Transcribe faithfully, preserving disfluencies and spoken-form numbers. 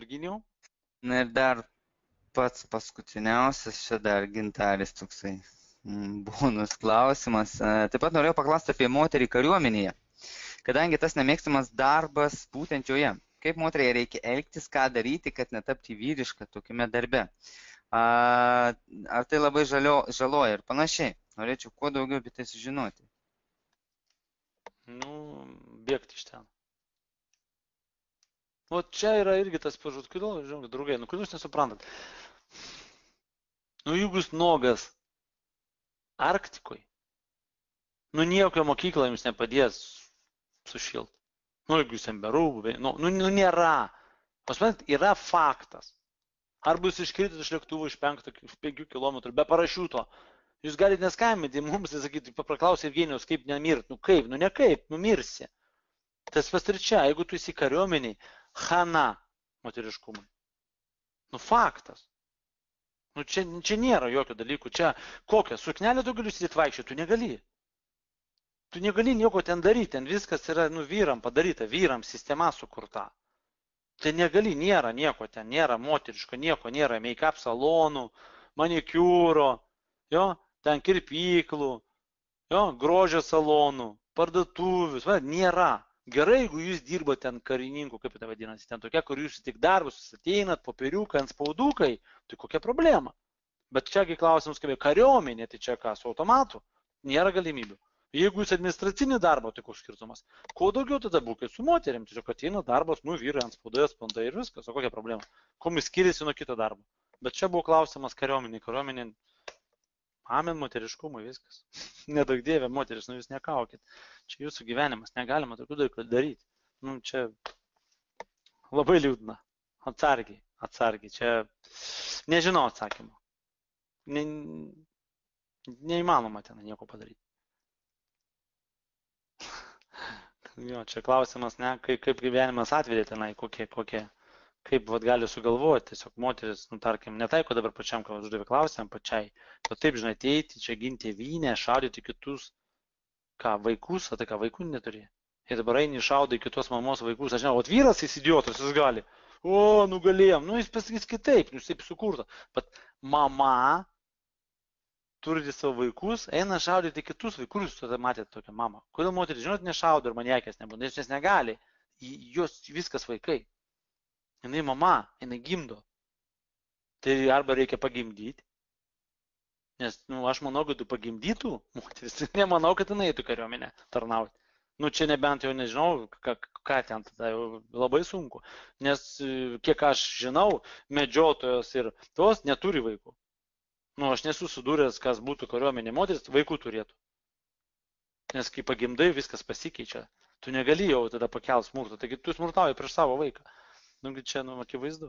Virginijau? Na ir dar pats paskutiniausias, čia dar Gintaris toksai bonus klausimas. Taip pat norėjau paklausti apie moterį kariuomenėje, kadangi tas nemėgstamas darbas būtent joje. Kaip moteriai reikia elgtis, ką daryti, kad netapti vyrišką tokiame darbe? Ar tai labai žalio, žaloja ir panašiai? Norėčiau kuo daugiau apie tai sužinoti. Nu, bėgti iš ten. O čia yra irgi tas pažodis, kodėl, žinok, draugai, nu kodėl jūs nesuprantat? Nu, jeigu jūs nuogas Arktikoje, nu nieko mokykla jums nepadės sušilti. Nu, jeigu jūs be rūbų, nu, nu nėra. Pasmanat, yra faktas. Arba jūs iškritot iš lėktuvo iš penkių kilometrų be parašiuto. Jūs galite neskambinti mums ir sakyti, paklausė Jevgenijus, kaip nemirti. Nu kaip, nu nekaip, nu mirsi. Tas pas ir čia, jeigu tu esi kariuomeniai, chana moteriškumai. Nu faktas. Nu čia, čia nėra jokio dalykų. Čia kokia, suknelė tu gali sėdėti vaikščiai, tu negali. Tu negali nieko ten daryti, ten viskas yra nu, vyram padaryta, vyram sistema sukurta. Tai negali, nėra nieko ten, nėra moteriško, nieko nėra, make-up salonų, manikiūro, jo, ten kirpyklų, jo, grožio salonų, parduotuvių, nėra. Gerai, jeigu jūs dirbate ten karininkų, kaip tai vadinasi, ten tokia, kur jūs tik darbus ateinat, popieriukai, ant spaudukai, tai kokia problema. Bet čiagi klausimus, kaip kariuomenė, tai čia ką, su automatu, nėra galimybių. Jeigu jūs administracinį darbą, tai koks skirtumas, kuo daugiau tada būkai su moterim, tiesiog ateina darbas, nu vyrai ant spaudoje, spandai ir viskas, o kokia problema, kuo jis skiriasi nuo kito darbo. Bet čia buvo klausimas kariuomenė, kariuomenė, amen moteriškumui, viskas. Nedaug dievė moteris, nu jūs nekaukit. Čia jūsų gyvenimas, negalima tokių dalykų daryti. Nu, čia labai liūdna. Atsargiai, atsargiai. Čia nežinau atsakymą. Ne, neįmanoma ten nieko padaryti. Jo, čia klausimas, ne, kaip, kaip gyvenimas atvedė tenai, kokie, kokie, kaip vat, gali sugalvoti, tiesiog moteris, nu, tarkim, netaiko dabar pačiam, kad uždavė klausimą pačiai, bet taip, žinai, ateiti, čia ginti tėvynę, šaudyti kitus, ką, vaikus, ar tai ką, vaikų neturi. Ir dabar eini šaudai kitos mamos vaikus, aš žinau, o vyras jis idiotas, jis gali, o, nugalėjom, nu, jis pasakys kitaip, nu, jis taip sukurta, bet mama turi savo vaikus, eina šaudyti kitus vaikus, jūs tada matėte tokią mamą. Kodėl moteris, žinot, nešaudo ir maniakės nebūna, nes jis negali, jos viskas vaikai. Jinai mama, jinai gimdo. Tai arba reikia pagimdyti. Nes, nu, aš manau, kad tu pagimdytų moteris. Nemanau, kad jinai eitų kariuomenę tarnauti. Nu, čia nebent jau nežinau, ką, ką ten tada jau labai sunku. Nes, kiek aš žinau, medžiotojos ir tos neturi vaikų. Nu, aš nesu sudūręs, kas būtų kariuomenė moteris, vaikų turėtų. Nes, kai pagimdai, viskas pasikeičia. Tu negali jau tada pakelt smurto. Taigi, tu smurtauji prieš savo vaiką. Nu, čia, nu, akivaizdu.